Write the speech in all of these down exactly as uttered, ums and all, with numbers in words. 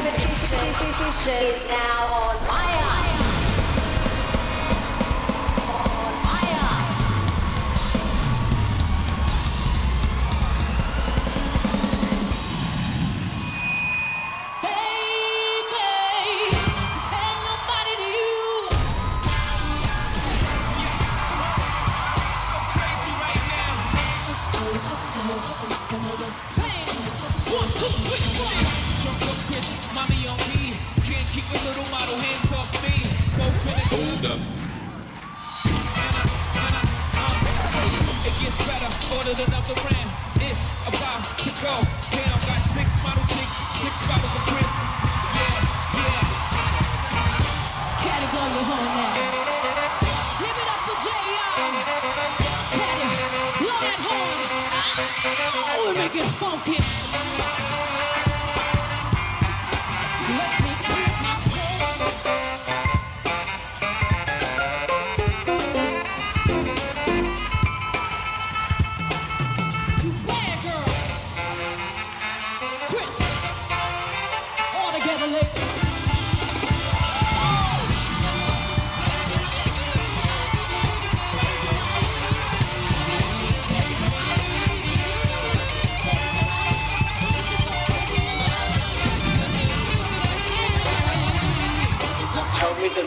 competition is now on fire. Another round, it's about to go down. Got six model chicks, six bottles of Chris. Yeah, yeah. Caddy, go your home now. Give it up for J R Caddy, blow that horn. Oh, we make it funky. Let me keep my head.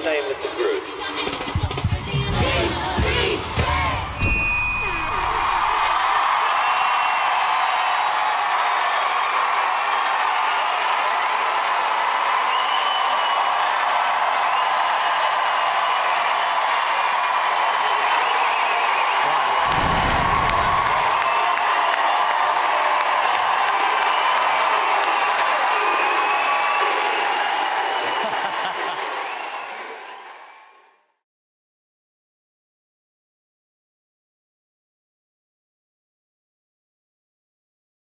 Name of the